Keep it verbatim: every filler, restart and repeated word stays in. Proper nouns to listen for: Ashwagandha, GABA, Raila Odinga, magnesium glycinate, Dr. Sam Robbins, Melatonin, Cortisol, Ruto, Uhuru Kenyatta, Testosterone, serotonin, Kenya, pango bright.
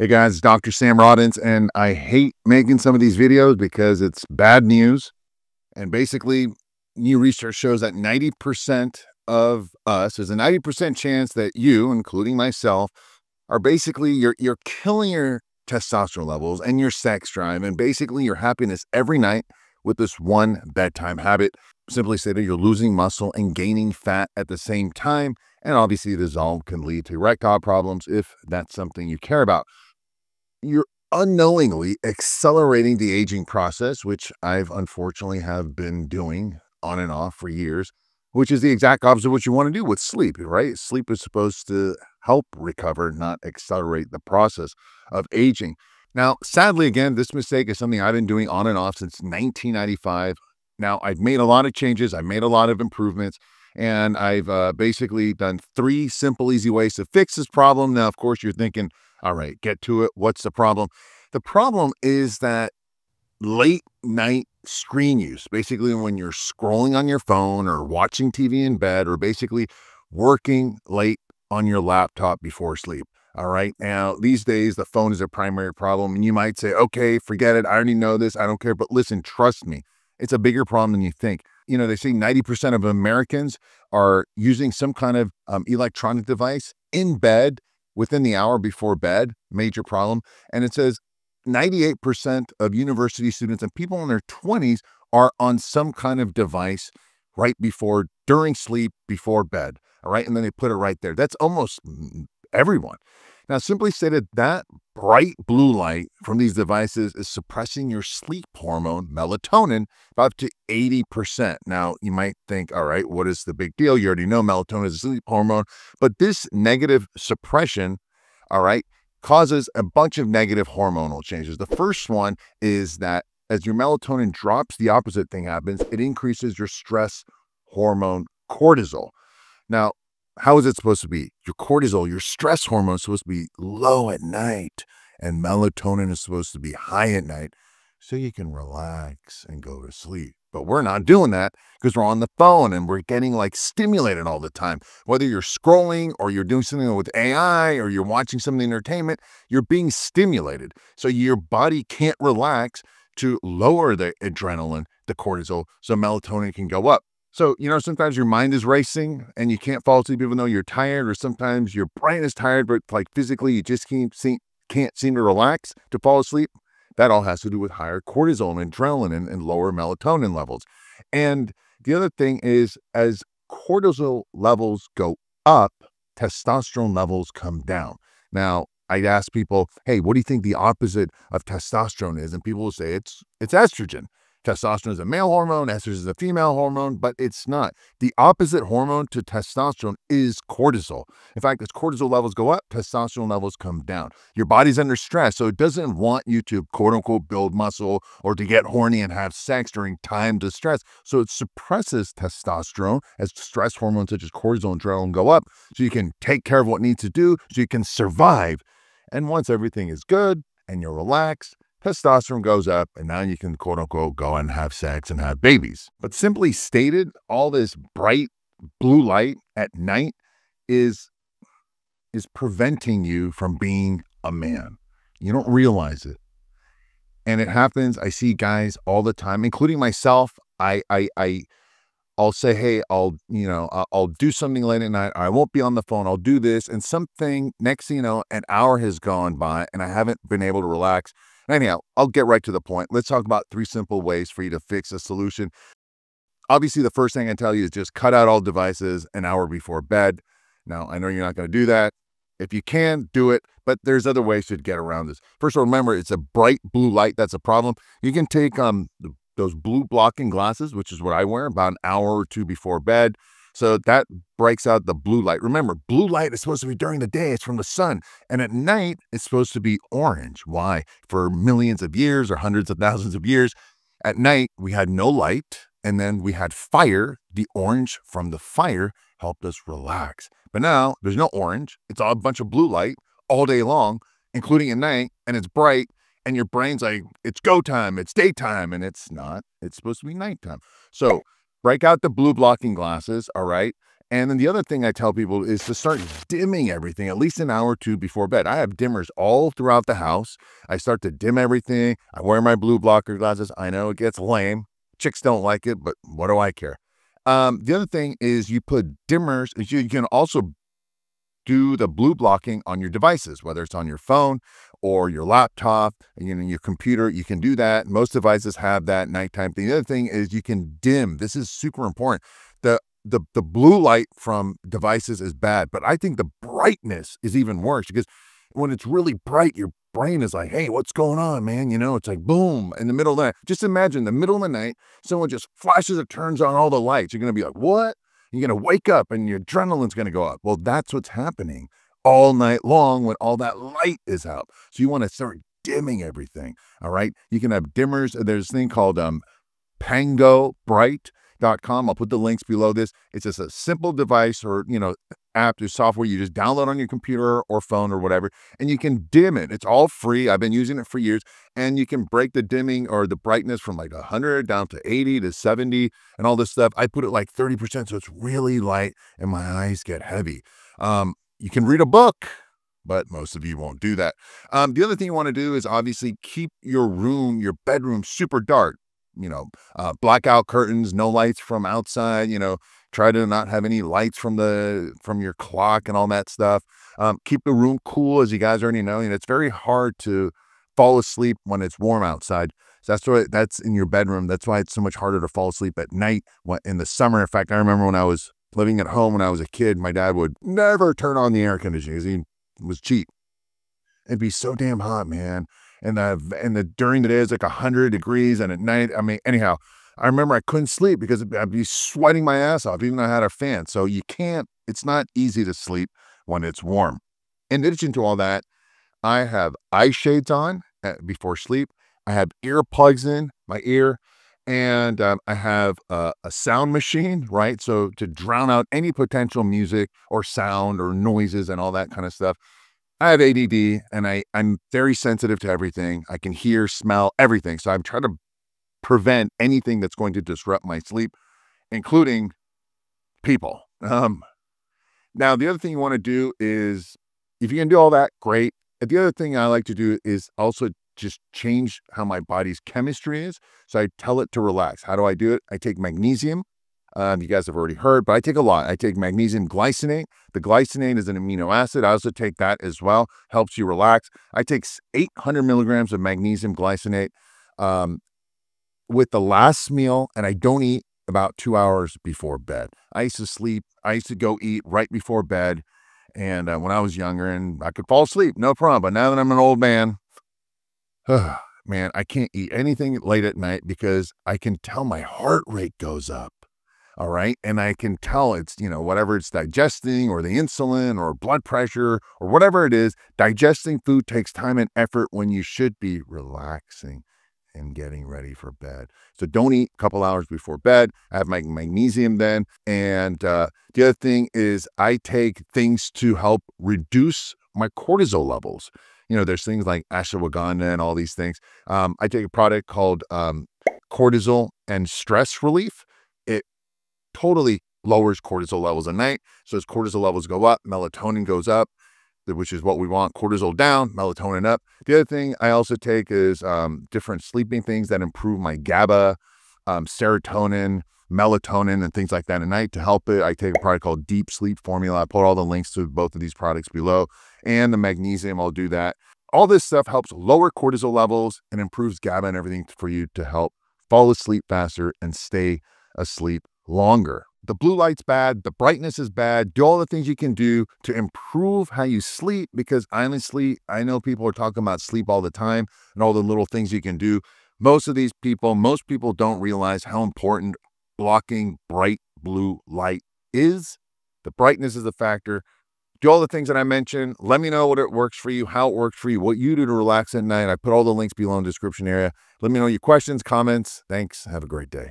Hey guys, Doctor Sam Robbins, and I hate making some of these videos because it's bad news. And basically, new research shows that ninety percent of us, there's a ninety percent chance that you, including myself, are basically, you're, you're killing your testosterone levels and your sex drive and basically your happiness every night with this one bedtime habit. Simply stated, you're losing muscle and gaining fat at the same time. And obviously, this all can lead to erectile problems if that's something you care about. You're unknowingly accelerating the aging process, which I've unfortunately have been doing on and off for years, which is the exact opposite of what you want to do with sleep, right? Sleep is supposed to help recover, not accelerate the process of aging. Now, sadly, again, this mistake is something I've been doing on and off since nineteen ninety-five. Now, I've made a lot of changes. I've made a lot of improvements. And I've uh, basically done three simple, easy ways to fix this problem. Now, of course, you're thinking, all right, get to it. What's the problem? The problem is that late night screen use, basically when you're scrolling on your phone or watching T V in bed or basically working late on your laptop before sleep. All right. Now, these days, the phone is a primary problem. And you might say, okay, forget it. I already know this. I don't care. But listen, trust me, it's a bigger problem than you think. You know, they say ninety percent of Americans are using some kind of um, electronic device in bed within the hour before bed, major problem. And it says ninety-eight percent of university students and people in their twenties are on some kind of device right before, during sleep, before bed. All right. And then they put it right there. That's almost everyone. Now, simply stated, that bright blue light from these devices is suppressing your sleep hormone, melatonin, by up to eighty percent. Now, you might think, all right, what is the big deal? You already know melatonin is a sleep hormone. But this negative suppression, all right, causes a bunch of negative hormonal changes. The first one is that as your melatonin drops, the opposite thing happens. It increases your stress hormone cortisol. Now, how is it supposed to be? Your cortisol, your stress hormone is supposed to be low at night and melatonin is supposed to be high at night so you can relax and go to sleep. But we're not doing that because we're on the phone and we're getting like stimulated all the time. Whether you're scrolling or you're doing something with A I or you're watching some entertainment, you're being stimulated. So your body can't relax to lower the adrenaline, the cortisol, so melatonin can go up. So, you know, sometimes your mind is racing and you can't fall asleep even though you're tired, or sometimes your brain is tired, but like physically you just can't seem, can't seem to relax to fall asleep. That all has to do with higher cortisol and adrenaline and, and lower melatonin levels. And the other thing is, as cortisol levels go up, testosterone levels come down. Now, I'd ask people, hey, what do you think the opposite of testosterone is? And people will say it's, it's estrogen. Testosterone is a male hormone, estrogen is a female hormone, but it's not. The opposite hormone to testosterone is cortisol. In fact, as cortisol levels go up, testosterone levels come down. Your body's under stress, so it doesn't want you to, quote unquote, build muscle or to get horny and have sex during times of stress. So it suppresses testosterone as stress hormones such as cortisol and adrenaline go up, so you can take care of what it needs to do, so you can survive. And once everything is good and you're relaxed, testosterone goes up, and now you can, quote unquote, go and have sex and have babies. But simply stated, all this bright blue light at night is, is preventing you from being a man. You don't realize it. And it happens. I see guys all the time, including myself. I, I, I, I'll say, hey, I'll, you know, I'll do something late at night. I won't be on the phone. I'll do this. And something, next thing you know, an hour has gone by and I haven't been able to relax. Anyhow, I'll get right to the point. Let's talk about three simple ways for you to fix a solution. Obviously, the first thing I tell you is just cut out all devices an hour before bed. Now, I know you're not going to do that. If you can, do it, but there's other ways to get around this. First of all, remember, it's a bright blue light that's a problem. You can take um, those blue blocking glasses, which is what I wear, about an hour or two before bed. So that breaks out the blue light. Remember, blue light is supposed to be during the day. It's from the sun. And at night, it's supposed to be orange. Why? For millions of years or hundreds of thousands of years, at night, we had no light. And then we had fire. The orange from the fire helped us relax. But now there's no orange. It's all a bunch of blue light all day long, including at night. And it's bright. And your brain's like, it's go time. It's daytime. And it's not. It's supposed to be nighttime. So break out the blue blocking glasses, all right? And then the other thing I tell people is to start dimming everything at least an hour or two before bed. I have dimmers all throughout the house. I start to dim everything. I wear my blue blocker glasses. I know it gets lame. Chicks don't like it, but what do I care? Um, the other thing is you put dimmers. You can also do the blue blocking on your devices, whether it's on your phone or your laptop, you know, your computer. You can do that. Most devices have that nighttime thing. The other thing is you can dim. This is super important. The The, the blue light from devices is bad, but I think the brightness is even worse, because when it's really bright, your brain is like, hey, what's going on, man? You know, it's like, boom, in the middle of the night. Just imagine the middle of the night, someone just flashes or turns on all the lights. You're going to be like, what? You're going to wake up and your adrenaline's going to go up. Well, that's what's happening all night long when all that light is out. So you want to start dimming everything, all right? You can have dimmers. There's this thing called um, pango bright dot com. I'll put the links below this. It's just a simple device or, you know, app or software you just download on your computer or phone or whatever, and you can dim it. It's all free. I've been using it for years, and you can break the dimming or the brightness from like one hundred down to eighty to seventy and all this stuff. I put it like thirty percent, so it's really light and my eyes get heavy. Um, you can read a book, but most of you won't do that. Um, the other thing you want to do is obviously keep your room, your bedroom, super dark. You know, uh, blackout curtains, no lights from outside, you know, try to not have any lights from the, from your clock and all that stuff. Um, keep the room cool, as you guys already know, and it's very hard to fall asleep when it's warm outside. So that's why that's in your bedroom. That's why it's so much harder to fall asleep at night in the summer. In fact, I remember when I was living at home, when I was a kid, my dad would never turn on the air conditioning because he was cheap. It'd be so damn hot, man. And the, and the, during the day it's like one hundred degrees, and at night, I mean, anyhow, I remember I couldn't sleep because I'd be sweating my ass off, even though I had a fan. So you can't, it's not easy to sleep when it's warm. In addition to all that, I have eye shades on before sleep. I have ear plugs in my ear, and um, I have uh, a sound machine, right? So to drown out any potential music or sound or noises and all that kind of stuff. I have A D D, and I, I'm very sensitive to everything. I can hear, smell, everything. So I'm trying to prevent anything that's going to disrupt my sleep, including people. Um, now, the other thing you want to do is, if you can do all that, great. The other thing I like to do is also just change how my body's chemistry is. So I tell it to relax. How do I do it? I take magnesium. Um, you guys have already heard, but I take a lot. I take magnesium glycinate. The glycinate is an amino acid. I also take that as well. Helps you relax. I take eight hundred milligrams of magnesium glycinate um, with the last meal, and I don't eat about two hours before bed. I used to sleep. I used to go eat right before bed, and uh, when I was younger, and I could fall asleep, no problem. But now that I'm an old man, man, I can't eat anything late at night because I can tell my heart rate goes up. All right. And I can tell it's, you know, whatever it's digesting, or the insulin or blood pressure or whatever it is, digesting food takes time and effort when you should be relaxing and getting ready for bed. So don't eat a couple hours before bed. I have my magnesium then. And uh, the other thing is I take things to help reduce my cortisol levels. You know, there's things like ashwagandha and all these things. Um, I take a product called um, cortisol and stress relief. Totally lowers cortisol levels at night. So as cortisol levels go up, melatonin goes up, which is what we want. Cortisol down, melatonin up. The other thing I also take is um, different sleeping things that improve my GABA, um, serotonin, melatonin, and things like that at night to help it. I take a product called Deep Sleep Formula. I put all the links to both of these products below, and the magnesium, I'll do that. All this stuff helps lower cortisol levels and improves GABA and everything for you to help fall asleep faster and stay asleep longer. The blue light's bad. The brightness is bad. Do all the things you can do to improve how you sleep, because honestly, I know people are talking about sleep all the time and all the little things you can do. Most of these people, most people don't realize how important blocking bright blue light is. The brightness is a factor. Do all the things that I mentioned. Let me know what it works for you, how it works for you, what you do to relax at night. I put all the links below in the description area. Let me know your questions, comments. Thanks. Have a great day.